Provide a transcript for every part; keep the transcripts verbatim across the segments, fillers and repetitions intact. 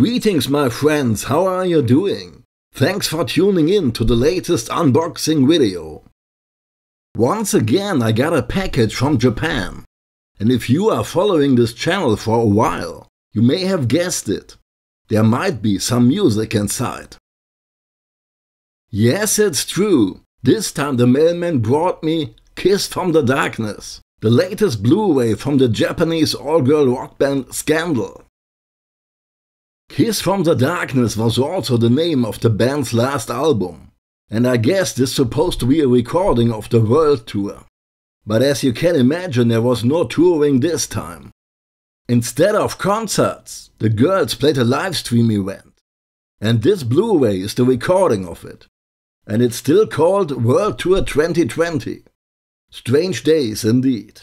Greetings my friends, how are you doing? Thanks for tuning in to the latest unboxing video. Once again I got a package from Japan. And if you are following this channel for a while, you may have guessed it. There might be some music inside. Yes, it's true. This time the mailman brought me Kiss from the Darkness, the latest Blu-ray from the Japanese all-girl rock band Scandal. Kiss from the Darkness was also the name of the band's last album, and I guess this is supposed to be a recording of the World Tour. But as you can imagine, there was no touring this time. Instead of concerts, the girls played a live stream event, and this Blu-ray is the recording of it. And it's still called World Tour twenty twenty. Strange days indeed.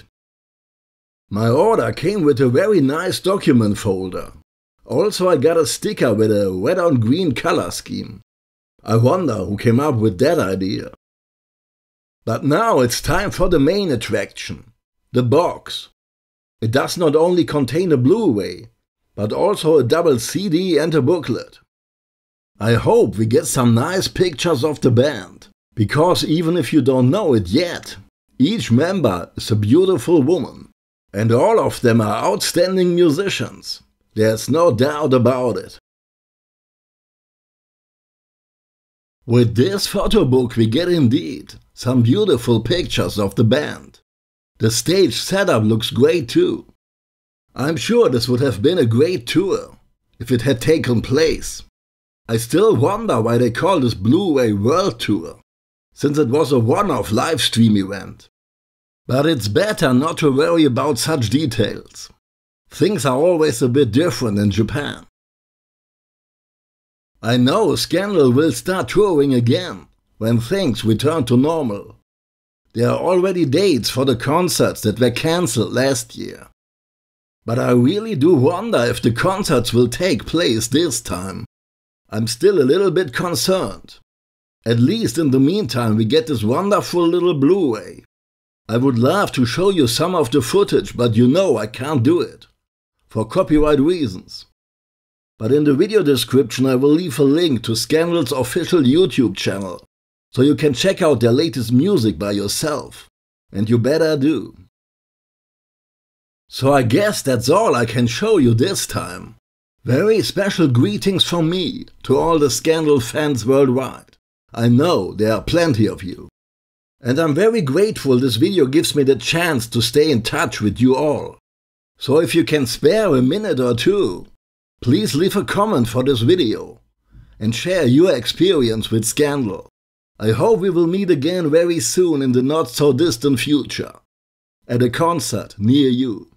My order came with a very nice document folder. Also, I got a sticker with a red on green color scheme. I wonder who came up with that idea. But now it's time for the main attraction, the box. It does not only contain a Blu-ray, but also a double C D and a booklet. I hope we get some nice pictures of the band, because even if you don't know it yet, each member is a beautiful woman, and all of them are outstanding musicians. There's no doubt about it. With this photo book we get indeed some beautiful pictures of the band. The stage setup looks great too. I'm sure this would have been a great tour if it had taken place. I still wonder why they call this Blu-ray World Tour, since it was a one-off live stream event. But it's better not to worry about such details. Things are always a bit different in Japan. I know Scandal will start touring again when things return to normal. There are already dates for the concerts that were cancelled last year. But I really do wonder if the concerts will take place this time. I'm still a little bit concerned. At least in the meantime we get this wonderful little Blu-ray. I would love to show you some of the footage, but you know I can't do it. For copyright reasons. But in the video description I will leave a link to Scandal's official YouTube channel, so you can check out their latest music by yourself. And you better do. So I guess that's all I can show you this time. Very special greetings from me to all the Scandal fans worldwide. I know there are plenty of you. And I'm very grateful this video gives me the chance to stay in touch with you all. So if you can spare a minute or two, please leave a comment for this video and share your experience with Scandal. I hope we will meet again very soon in the not so distant future at a concert near you.